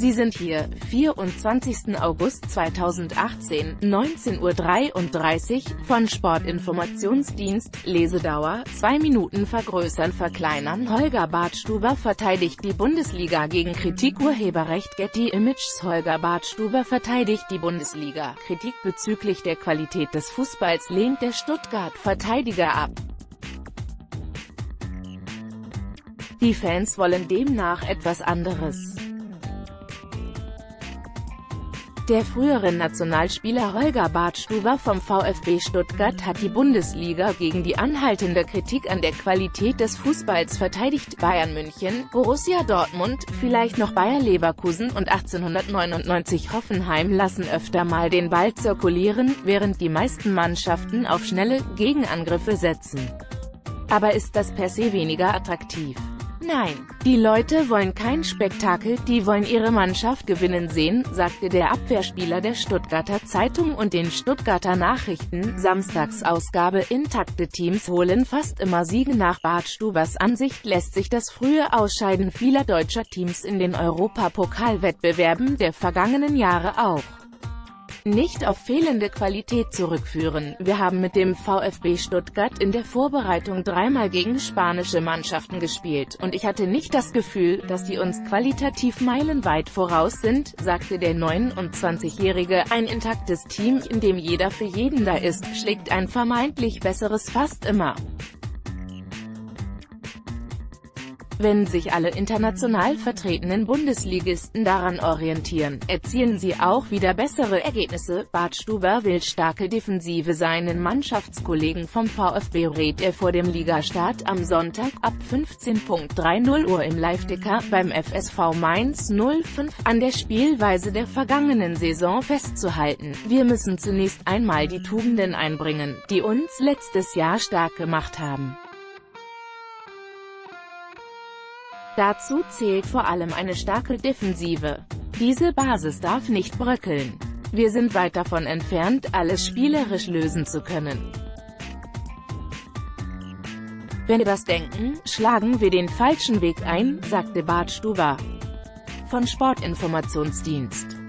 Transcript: Sie sind hier, 24. August 2018, 19:33 Uhr, von Sportinformationsdienst, Lesedauer, 2 Minuten vergrößern, verkleinern. Holger Badstuber verteidigt die Bundesliga gegen Kritik. Urheberrecht Getty Images. Holger Badstuber verteidigt die Bundesliga. Kritik bezüglich der Qualität des Fußballs lehnt der Stuttgart-Verteidiger ab. Die Fans wollen demnach etwas anderes. Der frühere Nationalspieler Holger Badstuber vom VfB Stuttgart hat die Bundesliga gegen die anhaltende Kritik an der Qualität des Fußballs verteidigt. Bayern München, Borussia Dortmund, vielleicht noch Bayer Leverkusen und 1899 Hoffenheim lassen öfter mal den Ball zirkulieren, während die meisten Mannschaften auf schnelle Gegenangriffe setzen. Aber ist das per se weniger attraktiv? Nein, die Leute wollen kein Spektakel, die wollen ihre Mannschaft gewinnen sehen, sagte der Abwehrspieler der Stuttgarter Zeitung und den Stuttgarter Nachrichten. Samstagsausgabe: Intakte Teams holen fast immer Siege. Nach Badstubers Ansicht lässt sich das frühe Ausscheiden vieler deutscher Teams in den Europapokalwettbewerben der vergangenen Jahre auch nicht auf fehlende Qualität zurückführen. Wir haben mit dem VfB Stuttgart in der Vorbereitung dreimal gegen spanische Mannschaften gespielt und ich hatte nicht das Gefühl, dass die uns qualitativ meilenweit voraus sind, sagte der 29-Jährige. Ein intaktes Team, in dem jeder für jeden da ist, schlägt ein vermeintlich besseres fast immer. Wenn sich alle international vertretenen Bundesligisten daran orientieren, erzielen sie auch wieder bessere Ergebnisse. Badstuber will starke Defensive. Seinen Mannschaftskollegen vom VfB rät er vor dem Ligastart am Sonntag ab 15:30 Uhr im Live-Ticker beim FSV Mainz 05, an der Spielweise der vergangenen Saison festzuhalten. Wir müssen zunächst einmal die Tugenden einbringen, die uns letztes Jahr stark gemacht haben. Dazu zählt vor allem eine starke Defensive. Diese Basis darf nicht bröckeln. Wir sind weit davon entfernt, alles spielerisch lösen zu können. Wenn wir das denken, schlagen wir den falschen Weg ein, sagte Badstuber von Sportinformationsdienst.